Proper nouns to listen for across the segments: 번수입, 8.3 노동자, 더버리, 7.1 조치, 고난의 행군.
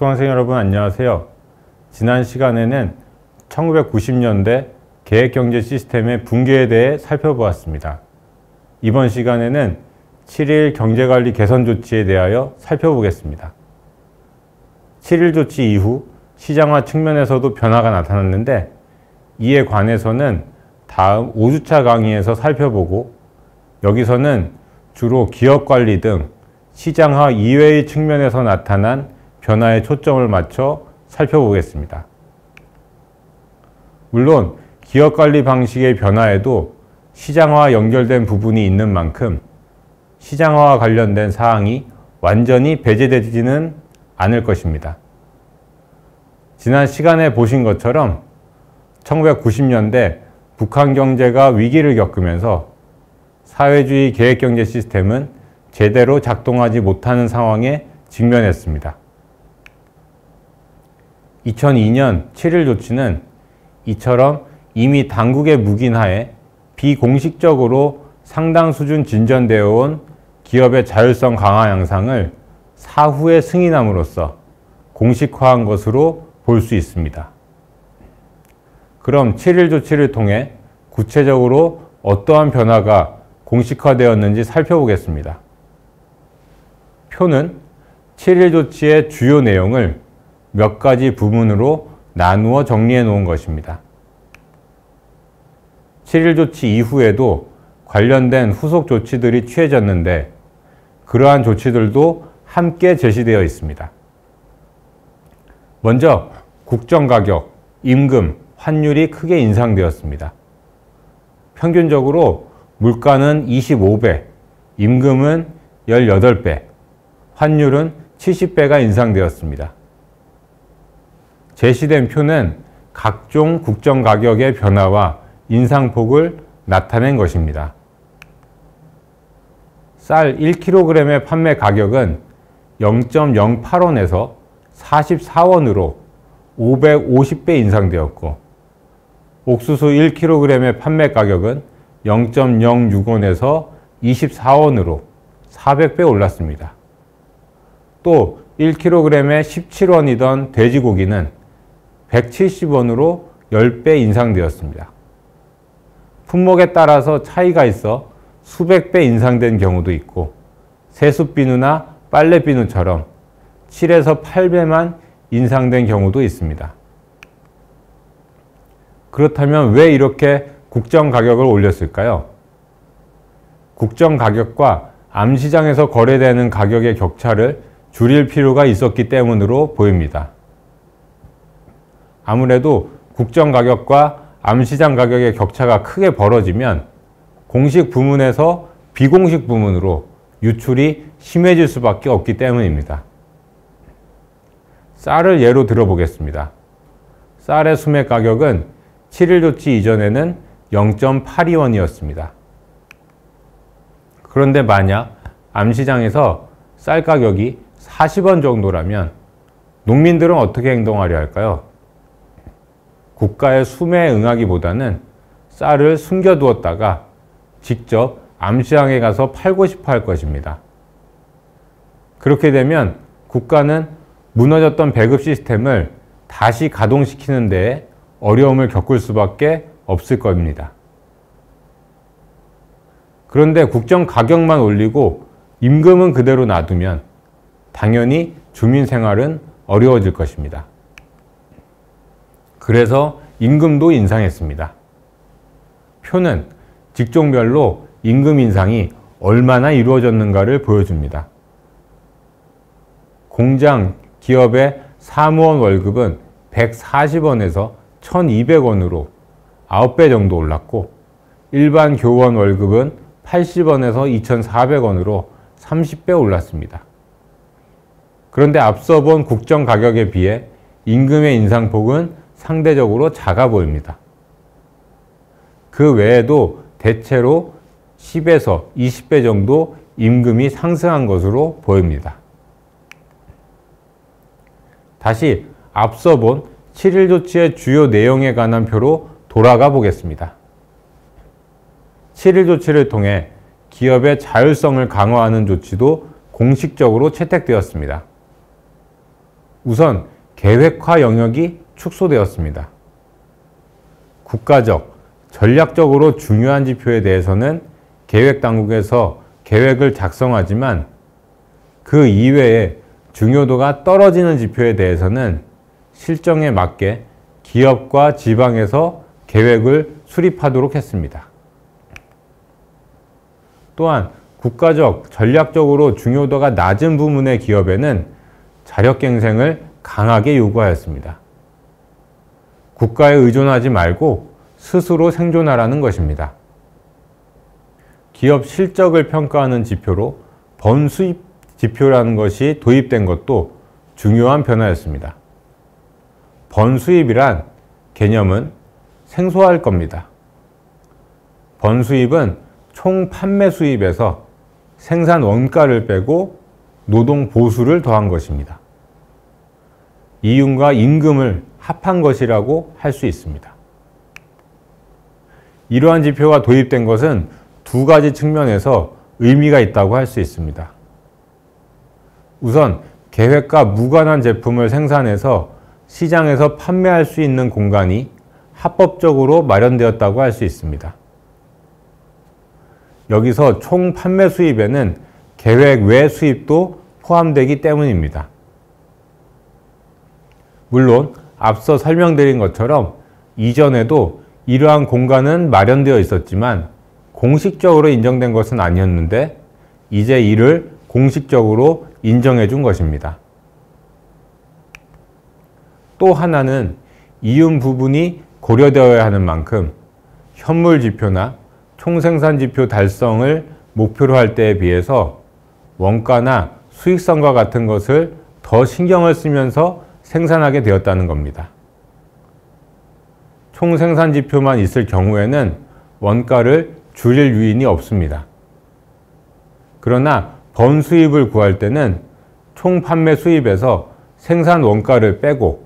수강생 여러분 안녕하세요. 지난 시간에는 1990년대 계획경제 시스템의 붕괴에 대해 살펴보았습니다. 이번 시간에는 7.1 경제관리 개선 조치에 대하여 살펴보겠습니다. 7.1 조치 이후 시장화 측면에서도 변화가 나타났는데 이에 관해서는 다음 5주차 강의에서 살펴보고 여기서는 주로 기업관리 등 시장화 이외의 측면에서 나타난 변화에 초점을 맞춰 살펴보겠습니다. 물론 기업관리 방식의 변화에도 시장화와 연결된 부분이 있는 만큼 시장화와 관련된 사항이 완전히 배제되지는 않을 것입니다. 지난 시간에 보신 것처럼 1990년대 북한 경제가 위기를 겪으면서 사회주의 계획경제 시스템은 제대로 작동하지 못하는 상황에 직면했습니다. 2002년 7.1 조치는 이처럼 이미 당국의 묵인하에 비공식적으로 상당 수준 진전되어 온 기업의 자율성 강화 양상을 사후에 승인함으로써 공식화한 것으로 볼 수 있습니다. 그럼 7.1 조치를 통해 구체적으로 어떠한 변화가 공식화되었는지 살펴보겠습니다. 표는 7.1 조치의 주요 내용을 몇 가지 부문으로 나누어 정리해 놓은 것입니다. 7.1 조치 이후에도 관련된 후속 조치들이 취해졌는데 그러한 조치들도 함께 제시되어 있습니다. 먼저 국정가격, 임금, 환율이 크게 인상되었습니다. 평균적으로 물가는 25배, 임금은 18배, 환율은 70배가 인상되었습니다. 제시된 표는 각종 국정가격의 변화와 인상폭을 나타낸 것입니다. 쌀 1kg의 판매 가격은 0.08원에서 44원으로 550배 인상되었고 옥수수 1kg의 판매 가격은 0.06원에서 24원으로 400배 올랐습니다. 또 1kg에 17원이던 돼지고기는 170원으로 10배 인상되었습니다. 품목에 따라서 차이가 있어 수백 배 인상된 경우도 있고 세숫비누나 빨래비누처럼 7에서 8배만 인상된 경우도 있습니다. 그렇다면 왜 이렇게 국정가격을 올렸을까요? 국정가격과 암시장에서 거래되는 가격의 격차를 줄일 필요가 있었기 때문으로 보입니다. 아무래도 국정가격과 암시장 가격의 격차가 크게 벌어지면 공식 부문에서 비공식 부문으로 유출이 심해질 수밖에 없기 때문입니다. 쌀을 예로 들어보겠습니다. 쌀의 수매 가격은 7.1 조치 이전에는 0.82원이었습니다. 그런데 만약 암시장에서 쌀 가격이 40원 정도라면 농민들은 어떻게 행동하려 할까요? 국가의 수매에 응하기보다는 쌀을 숨겨두었다가 직접 암시장에 가서 팔고 싶어 할 것입니다. 그렇게 되면 국가는 무너졌던 배급 시스템을 다시 가동시키는 데에 어려움을 겪을 수밖에 없을 겁니다. 그런데 국정 가격만 올리고 임금은 그대로 놔두면 당연히 주민 생활은 어려워질 것입니다. 그래서 임금도 인상했습니다. 표는 직종별로 임금 인상이 얼마나 이루어졌는가를 보여줍니다. 공장, 기업의 사무원 월급은 140원에서 1200원으로 9배 정도 올랐고 일반 교원 월급은 80원에서 2400원으로 30배 올랐습니다. 그런데 앞서 본 국정 가격에 비해 임금의 인상폭은 상대적으로 작아 보입니다. 그 외에도 대체로 10에서 20배 정도 임금이 상승한 것으로 보입니다. 다시 앞서 본 7.1 조치의 주요 내용에 관한 표로 돌아가 보겠습니다. 7.1 조치를 통해 기업의 자율성을 강화하는 조치도 공식적으로 채택되었습니다. 우선 계획화 영역이 축소되었습니다. 국가적, 전략적으로 중요한 지표에 대해서는 계획당국에서 계획을 작성하지만 그 이외에 중요도가 떨어지는 지표에 대해서는 실정에 맞게 기업과 지방에서 계획을 수립하도록 했습니다. 또한 국가적, 전략적으로 중요도가 낮은 부문의 기업에는 자력갱생을 강하게 요구하였습니다. 국가에 의존하지 말고 스스로 생존하라는 것입니다. 기업 실적을 평가하는 지표로 번수입 지표라는 것이 도입된 것도 중요한 변화였습니다. 번수입이란 개념은 생소할 겁니다. 번수입은 총 판매 수입에서 생산 원가를 빼고 노동 보수를 더한 것입니다. 이윤과 임금을 합한 것이라고 할 수 있습니다. 이러한 지표가 도입된 것은 두 가지 측면에서 의미가 있다고 할 수 있습니다. 우선 계획과 무관한 제품을 생산해서 시장에서 판매할 수 있는 공간이 합법적으로 마련되었다고 할 수 있습니다. 여기서 총 판매 수입에는 계획 외 수입도 포함되기 때문입니다. 물론 앞서 설명드린 것처럼 이전에도 이러한 공간은 마련되어 있었지만 공식적으로 인정된 것은 아니었는데 이제 이를 공식적으로 인정해 준 것입니다. 또 하나는 이윤 부분이 고려되어야 하는 만큼 현물 지표나 총생산 지표 달성을 목표로 할 때에 비해서 원가나 수익성과 같은 것을 더 신경을 쓰면서 생산하게 되었다는 겁니다. 총생산 지표만 있을 경우에는 원가를 줄일 유인이 없습니다. 그러나 번수입을 구할 때는 총 판매 수입에서 생산 원가를 빼고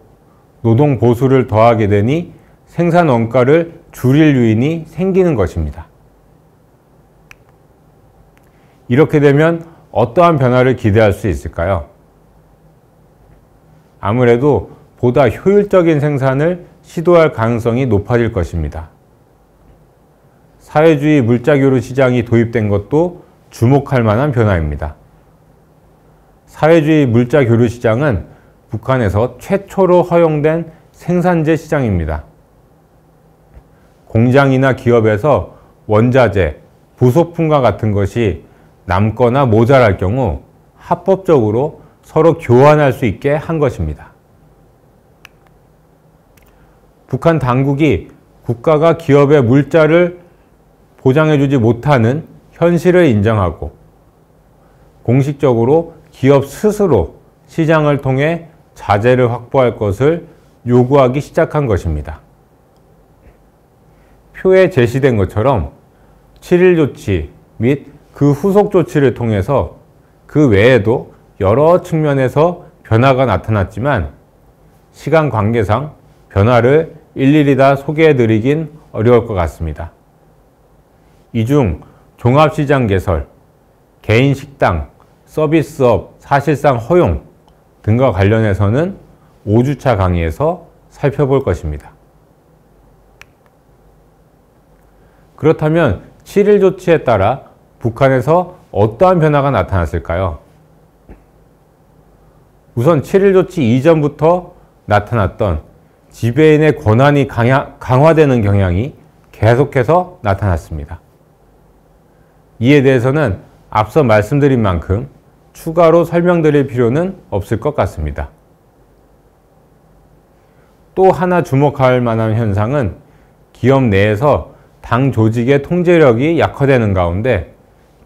노동 보수를 더하게 되니 생산 원가를 줄일 유인이 생기는 것입니다. 이렇게 되면 어떠한 변화를 기대할 수 있을까요? 아무래도 보다 효율적인 생산을 시도할 가능성이 높아질 것입니다. 사회주의 물자교류 시장이 도입된 것도 주목할 만한 변화입니다. 사회주의 물자교류 시장은 북한에서 최초로 허용된 생산재 시장입니다. 공장이나 기업에서 원자재, 부속품과 같은 것이 남거나 모자랄 경우 합법적으로 서로 교환할 수 있게 한 것입니다. 북한 당국이 국가가 기업의 물자를 보장해주지 못하는 현실을 인정하고 공식적으로 기업 스스로 시장을 통해 자재를 확보할 것을 요구하기 시작한 것입니다. 표에 제시된 것처럼 7.1 조치 및 그 후속 조치를 통해서 그 외에도 여러 측면에서 변화가 나타났지만 시간 관계상 변화를 일일이 다 소개해드리긴 어려울 것 같습니다. 이 중 종합시장 개설, 개인 식당, 서비스업 사실상 허용 등과 관련해서는 5주차 강의에서 살펴볼 것입니다. 그렇다면 7.1 조치에 따라 북한에서 어떠한 변화가 나타났을까요? 우선 7.1 조치 이전부터 나타났던 지배인의 권한이 강화되는 경향이 계속해서 나타났습니다. 이에 대해서는 앞서 말씀드린 만큼 추가로 설명드릴 필요는 없을 것 같습니다. 또 하나 주목할 만한 현상은 기업 내에서 당 조직의 통제력이 약화되는 가운데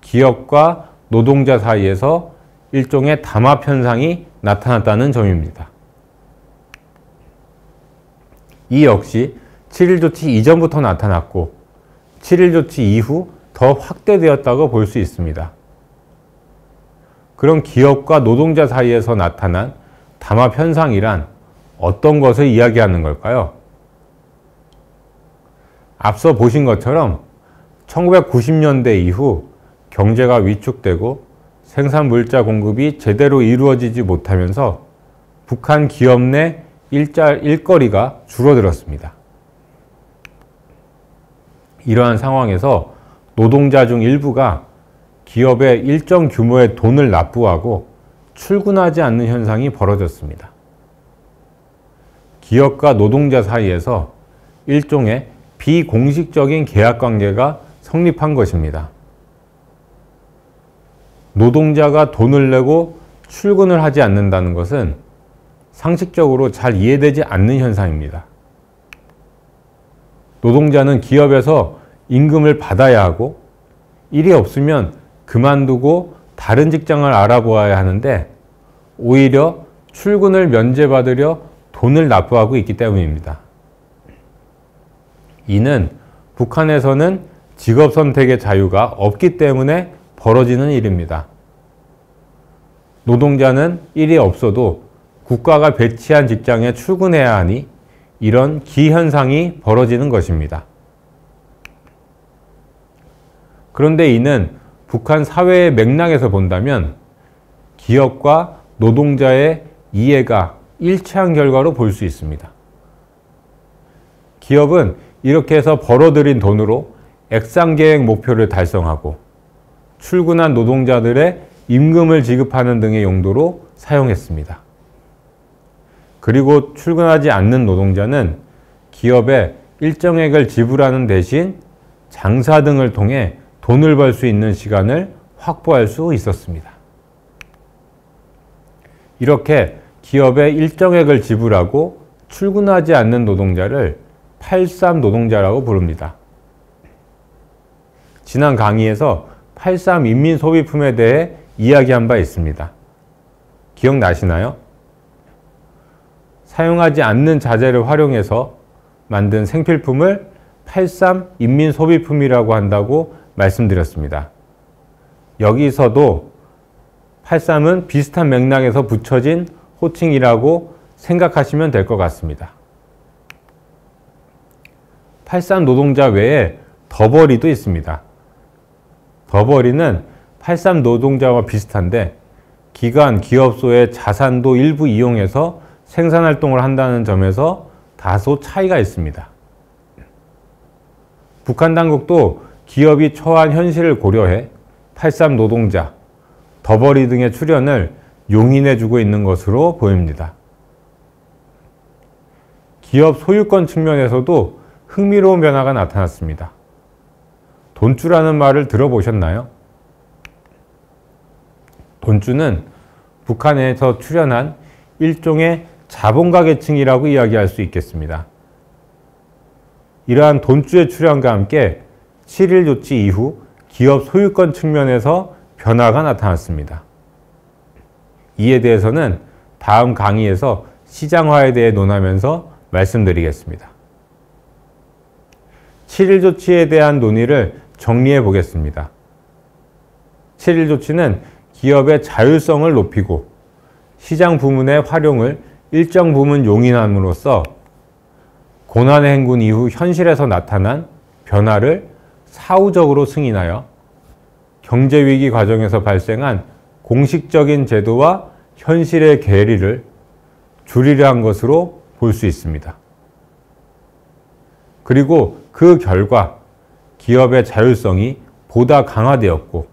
기업과 노동자 사이에서 일종의 담합 현상이 나타났다는 점입니다. 이 역시 7.1 조치 이전부터 나타났고 7.1 조치 이후 더 확대되었다고 볼 수 있습니다. 그럼 기업과 노동자 사이에서 나타난 담합 현상이란 어떤 것을 이야기하는 걸까요? 앞서 보신 것처럼 1990년대 이후 경제가 위축되고 생산 물자 공급이 제대로 이루어지지 못하면서 북한 기업 내 일거리가 줄어들었습니다. 이러한 상황에서 노동자 중 일부가 기업에 일정 규모의 돈을 납부하고 출근하지 않는 현상이 벌어졌습니다. 기업과 노동자 사이에서 일종의 비공식적인 계약관계가 성립한 것입니다. 노동자가 돈을 내고 출근을 하지 않는다는 것은 상식적으로 잘 이해되지 않는 현상입니다. 노동자는 기업에서 임금을 받아야 하고 일이 없으면 그만두고 다른 직장을 알아보아야 하는데 오히려 출근을 면제받으려 돈을 납부하고 있기 때문입니다. 이는 북한에서는 직업 선택의 자유가 없기 때문에 벌어지는 일입니다. 노동자는 일이 없어도 국가가 배치한 직장에 출근해야 하니 이런 기현상이 벌어지는 것입니다. 그런데 이는 북한 사회의 맥락에서 본다면 기업과 노동자의 이해가 일치한 결과로 볼 수 있습니다. 기업은 이렇게 해서 벌어들인 돈으로 액상계획 목표를 달성하고 출근한 노동자들의 임금을 지급하는 등의 용도로 사용했습니다. 그리고 출근하지 않는 노동자는 기업에 일정액을 지불하는 대신 장사 등을 통해 돈을 벌 수 있는 시간을 확보할 수 있었습니다. 이렇게 기업에 일정액을 지불하고 출근하지 않는 노동자를 8.3 노동자라고 부릅니다. 지난 강의에서 8.3 인민소비품에 대해 이야기한 바 있습니다. 기억나시나요? 사용하지 않는 자재를 활용해서 만든 생필품을 8.3 인민소비품이라고 한다고 말씀드렸습니다. 여기서도 8.3은 비슷한 맥락에서 붙여진 호칭이라고 생각하시면 될 것 같습니다. 8.3 노동자 외에 더버리도 있습니다. 더버리는 8.3 노동자와 비슷한데 기관, 기업소의 자산도 일부 이용해서 생산활동을 한다는 점에서 다소 차이가 있습니다. 북한 당국도 기업이 처한 현실을 고려해 8.3 노동자, 더버리 등의 출연을 용인해주고 있는 것으로 보입니다. 기업 소유권 측면에서도 흥미로운 변화가 나타났습니다. 돈주라는 말을 들어보셨나요? 돈주는 북한에서 출현한 일종의 자본가 계층이라고 이야기할 수 있겠습니다. 이러한 돈주의 출현과 함께 7.1 조치 이후 기업 소유권 측면에서 변화가 나타났습니다. 이에 대해서는 다음 강의에서 시장화에 대해 논하면서 말씀드리겠습니다. 7.1 조치에 대한 논의를 정리해 보겠습니다. 7.1 조치는 기업의 자율성을 높이고 시장 부문의 활용을 일정 부분 용인함으로써 고난의 행군 이후 현실에서 나타난 변화를 사후적으로 승인하여 경제위기 과정에서 발생한 공식적인 제도와 현실의 괴리를 줄이려 한 것으로 볼 수 있습니다. 그리고 그 결과 기업의 자율성이 보다 강화되었고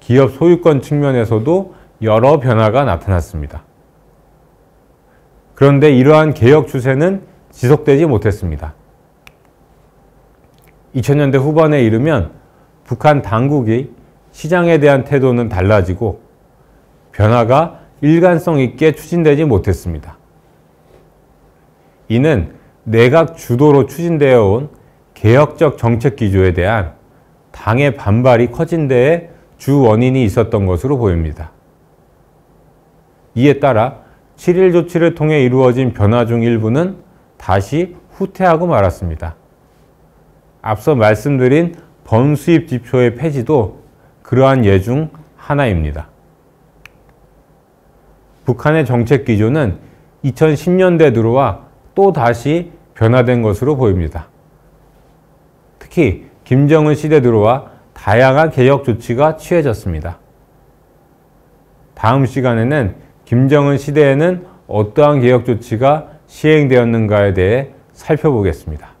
기업 소유권 측면에서도 여러 변화가 나타났습니다. 그런데 이러한 개혁 추세는 지속되지 못했습니다. 2000년대 후반에 이르면 북한 당국이 시장에 대한 태도는 달라지고 변화가 일관성 있게 추진되지 못했습니다. 이는 내각 주도로 추진되어 온 개혁적 정책 기조에 대한 당의 반발이 커진 데에 주 원인이 있었던 것으로 보입니다. 이에 따라 7.1 조치를 통해 이루어진 변화 중 일부는 다시 후퇴하고 말았습니다. 앞서 말씀드린 번수입 지표의 폐지도 그러한 예 중 하나입니다. 북한의 정책 기조는 2010년대 들어와 또 다시 변화된 것으로 보입니다. 특히 김정은 시대 들어와 다양한 개혁 조치가 취해졌습니다. 다음 시간에는 김정은 시대에는 어떠한 개혁 조치가 시행되었는가에 대해 살펴보겠습니다.